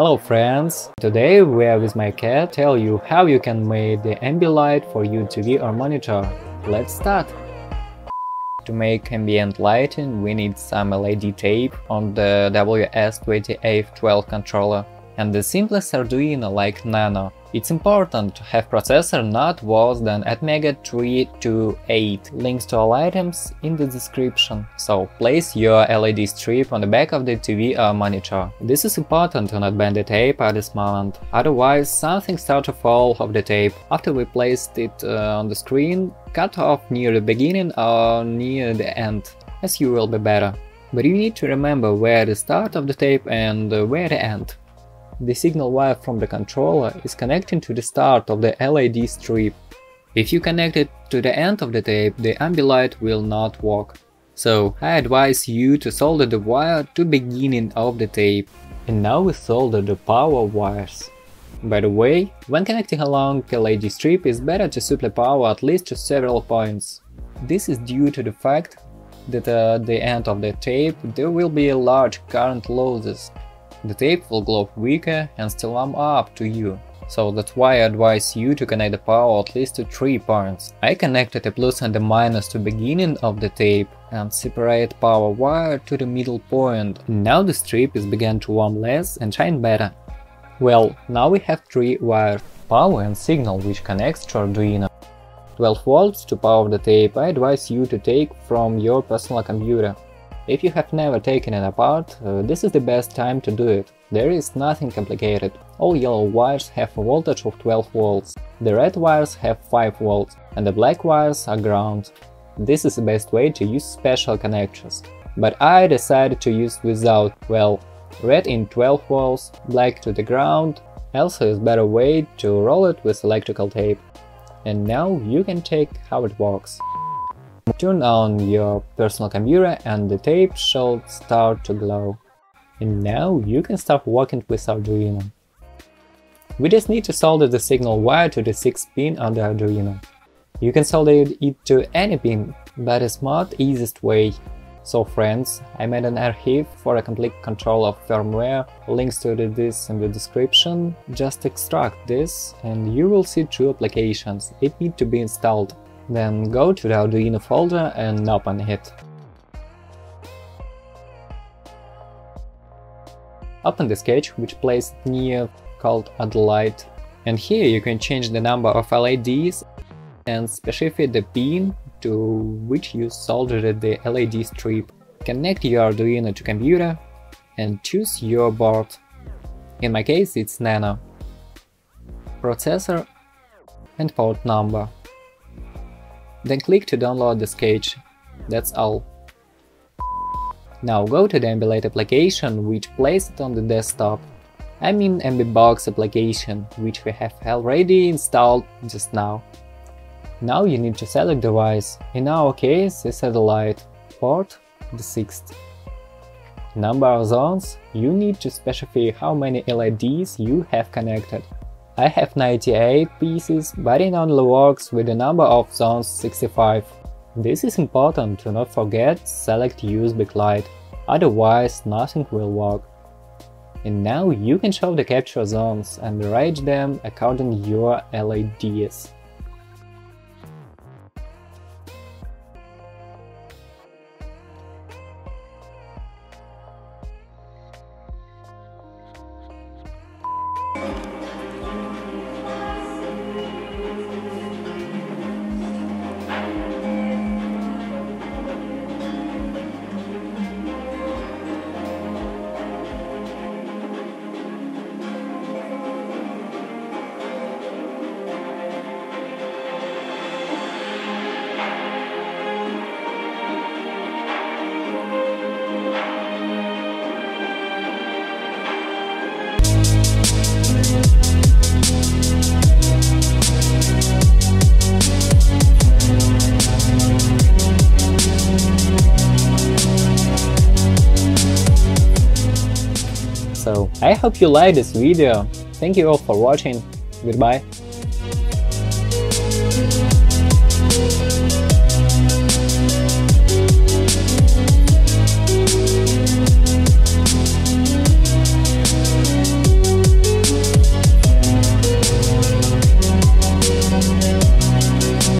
Hello friends! Today we are with my cat tell you how you can make the AmbiLight for your TV or monitor. Let's start! To make ambient lighting we need some LED tape on the WS2812 controller and the simplest Arduino like Nano. It's important to have processor not worse than Atmega 328. Links to all items in the description. So place your LED strip on the back of the TV or monitor. This is important to not bend the tape at this moment, otherwise something starts to fall off the tape. After we placed it on the screen, cut off near the beginning or near the end, as you will be better. But you need to remember where the start of the tape and where the end. The signal wire from the controller is connecting to the start of the LED strip. If you connect it to the end of the tape, the AmbiLight will not work. So I advise you to solder the wire to beginning of the tape. And now we solder the power wires. By the way, when connecting along the LED strip, it's better to supply power at least to several points. This is due to the fact that at the end of the tape there will be large current losses. The tape will glow weaker and still warm up to you, so that's why I advise you to connect the power at least to 3 points. I connected the plus and the minus to beginning of the tape and separate power wire to the middle point. Now the strip is began to warm less and shine better. Well, now we have 3 wires. Power and signal which connects to Arduino. 12 volts to power the tape I advise you to take from your personal computer. If you have never taken it apart, this is the best time to do it. There is nothing complicated. All yellow wires have a voltage of 12 volts, the red wires have 5 volts, and the black wires are ground. This is the best way to use special connectors. But I decided to use without, well, red in 12 volts, black to the ground, also is better way to roll it with electrical tape. And now you can check how it works. Turn on your personal computer and the tape should start to glow. And now you can start working with Arduino. We just need to solder the signal wire to the 6th pin on the Arduino. You can solder it to any pin, but it's not the easiest way. So friends, I made an archive for a complete control of firmware, links to this in the description. Just extract this and you will see 2 applications, it needs to be installed. Then go to the Arduino folder and open it. Open the sketch which placed near called AdLight. And here you can change the number of LEDs and specify the pin to which you soldered the LED strip. Connect your Arduino to computer and choose your board. In my case it's Nano. Processor and port number. Then click to download the sketch. That's all. Now go to the AmbiLight application, which placed it on the desktop. I mean Ambibox application, which we have already installed just now. Now you need to select device. In our case it's AdLight. Port the 6th. Number of zones. You need to specify how many LEDs you have connected. I have 98 pieces, but it only works with the number of zones 65. This is important to not forget select use backlight, otherwise nothing will work. And now you can show the capture zones and arrange them according to your LEDs. So, I hope you liked this video. Thank you all for watching. Goodbye.